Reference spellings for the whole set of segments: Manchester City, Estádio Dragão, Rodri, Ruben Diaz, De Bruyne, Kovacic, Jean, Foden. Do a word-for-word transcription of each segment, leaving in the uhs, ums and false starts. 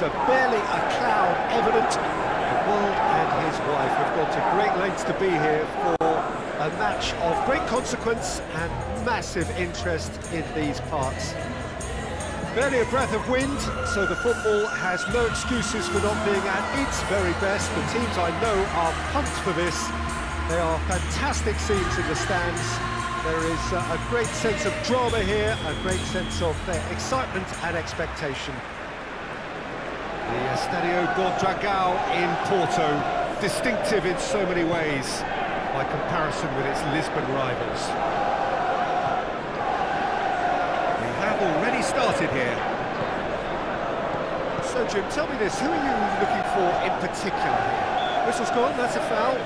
so barely a cloud evident. The world and his wife have gone to great lengths to be here for a match of great consequence and massive interest in these parts. Barely a breath of wind, so the football has no excuses for not being at its very best. The teams I know are pumped for this. They are fantastic scenes in the stands. There is uh, a great sense of drama here, a great sense of their excitement and expectation. The Estádio Dragão in Porto, distinctive in so many ways by comparison with its Lisbon rivals. They have already started here. So, Jim, tell me this, who are you looking for in particular? Whistle's gone, that's a foul.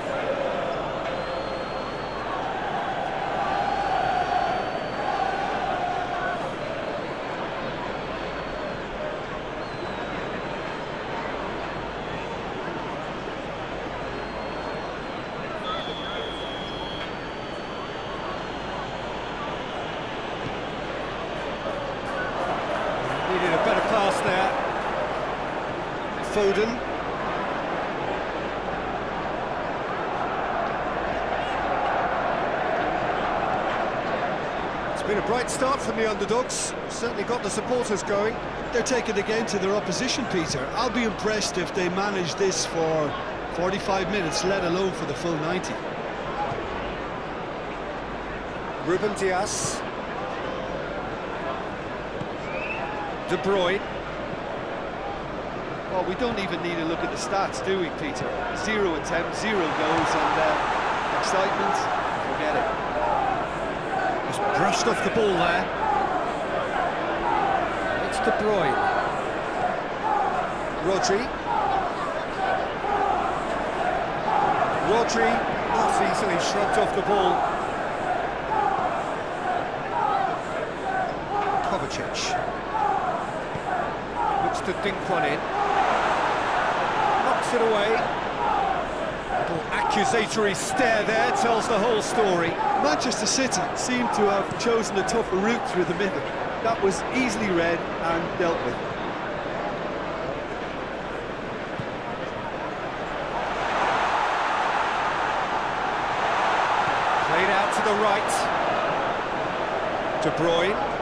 There, Foden. It's been a bright start from the underdogs, certainly got the supporters going. They're taking the game to their opposition, Peter. I'll be impressed if they manage this for forty-five minutes, let alone for the full ninety. Ruben Diaz. De Bruyne. Well, we don't even need a look at the stats, do we, Peter? Zero attempts, zero goals, and uh, excitement, forget it. Just brushed off the ball there. It's De Bruyne. Rodri. Rodri not easily shrugged off the ball. Kovacic. To dink one in, knocks it away. Little accusatory stare there tells the whole story. Manchester City seem to have chosen a tougher route through the middle. That was easily read and dealt with. Played out to the right. De Bruyne.